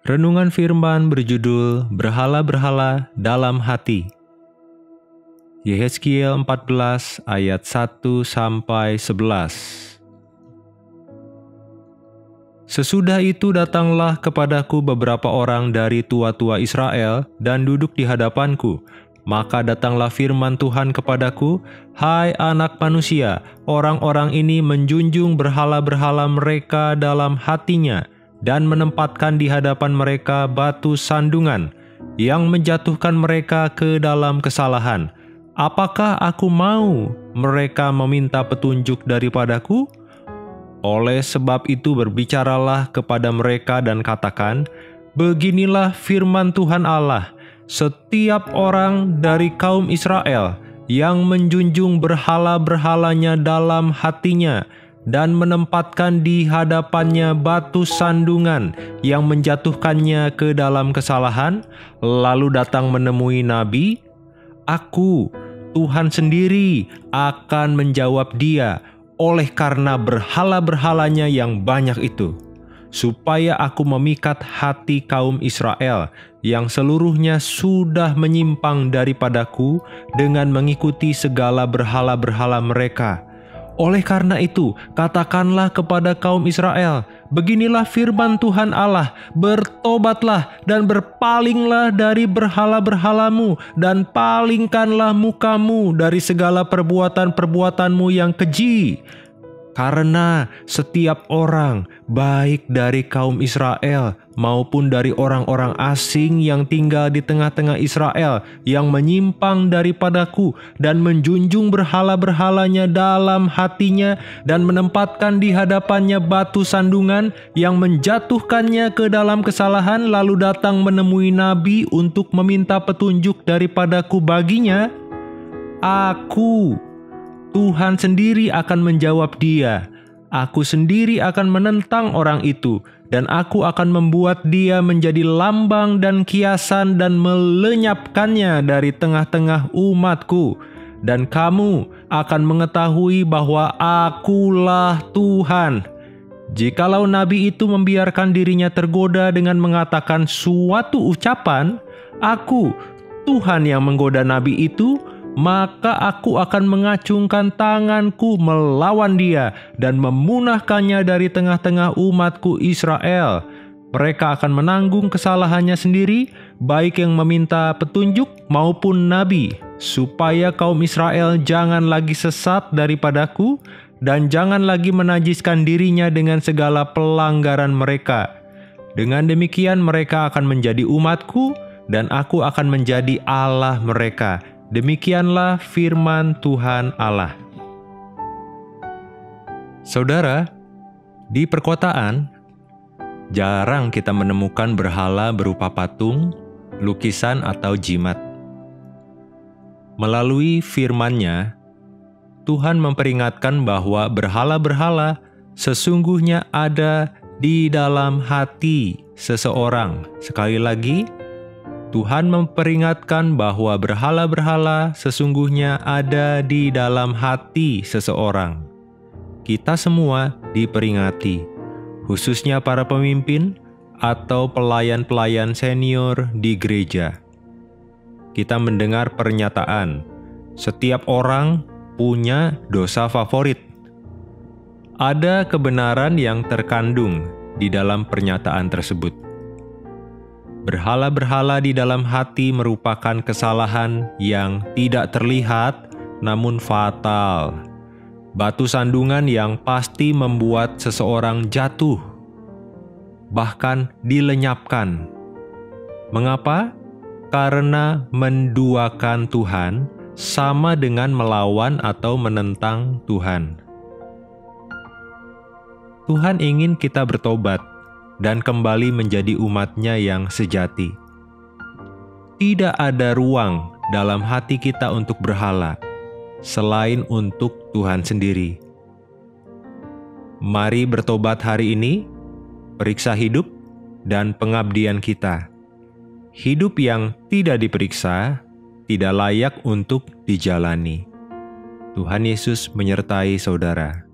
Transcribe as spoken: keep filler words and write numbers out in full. Renungan firman berjudul Berhala-berhala dalam hati. Yehezkiel empat belas ayat satu sampai sebelas. Sesudah itu datanglah kepadaku beberapa orang dari tua-tua Israel dan duduk di hadapanku. Maka datanglah firman Tuhan kepadaku, "Hai anak manusia, orang-orang ini menjunjung berhala-berhala mereka dalam hatinya, dan menempatkan di hadapan mereka batu sandungan, yang menjatuhkan mereka ke dalam kesalahan. Apakah aku mau mereka meminta petunjuk daripadaku? Oleh sebab itu berbicaralah kepada mereka dan katakan, beginilah firman Tuhan Allah, setiap orang dari kaum Israel yang menjunjung berhala-berhalanya dalam hatinya, dan menempatkan di hadapannya batu sandungan yang menjatuhkannya ke dalam kesalahan, lalu datang menemui nabi, aku, Tuhan sendiri, akan menjawab dia oleh karena berhala-berhalanya yang banyak itu, supaya aku memikat hati kaum Israel yang seluruhnya sudah menyimpang daripadaku dengan mengikuti segala berhala-berhala mereka. Oleh karena itu, katakanlah kepada kaum Israel, beginilah firman Tuhan Allah, bertobatlah dan berpalinglah dari berhala-berhalamu, dan palingkanlah mukamu dari segala perbuatan-perbuatanmu yang keji. Karena setiap orang, baik dari kaum Israel maupun dari orang-orang asing yang tinggal di tengah-tengah Israel, yang menyimpang daripadaku dan menjunjung berhala-berhalanya dalam hatinya, dan menempatkan di hadapannya batu sandungan yang menjatuhkannya ke dalam kesalahan, lalu datang menemui nabi untuk meminta petunjuk daripadaku baginya, aku, Tuhan sendiri, akan menjawab dia. Aku sendiri akan menentang orang itu, dan aku akan membuat dia menjadi lambang dan kiasan, dan melenyapkannya dari tengah-tengah umatku. Dan kamu akan mengetahui bahwa akulah Tuhan. Jikalau nabi itu membiarkan dirinya tergoda dengan mengatakan suatu ucapan, aku, Tuhan yang menggoda nabi itu, maka aku akan mengacungkan tanganku melawan dia dan memunahkannya dari tengah-tengah umatku Israel. Mereka akan menanggung kesalahannya sendiri, baik yang meminta petunjuk maupun nabi, supaya kaum Israel jangan lagi sesat daripadaku dan jangan lagi menajiskan dirinya dengan segala pelanggaran mereka. Dengan demikian mereka akan menjadi umatku dan aku akan menjadi Allah mereka. Demikianlah firman Tuhan Allah. Saudara, di perkotaan, jarang kita menemukan berhala berupa patung, lukisan, atau jimat. Melalui firman-Nya, Tuhan memperingatkan bahwa berhala-berhala sesungguhnya ada di dalam hati seseorang. Sekali lagi, Tuhan memperingatkan bahwa berhala-berhala sesungguhnya ada di dalam hati seseorang. Kita semua diperingati, khususnya para pemimpin atau pelayan-pelayan senior di gereja. Kita mendengar pernyataan, setiap orang punya dosa favorit. Ada kebenaran yang terkandung di dalam pernyataan tersebut. Berhala-berhala di dalam hati merupakan kesalahan yang tidak terlihat namun fatal. Batu sandungan yang pasti membuat seseorang jatuh, bahkan dilenyapkan. Mengapa? Karena menduakan Tuhan sama dengan melawan atau menentang Tuhan. Tuhan ingin kita bertobat dan kembali menjadi umat-Nya yang sejati. Tidak ada ruang dalam hati kita untuk berhala, selain untuk Tuhan sendiri. Mari bertobat hari ini, periksa hidup dan pengabdian kita. Hidup yang tidak diperiksa, tidak layak untuk dijalani. Tuhan Yesus menyertai saudara.